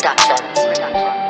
Productions.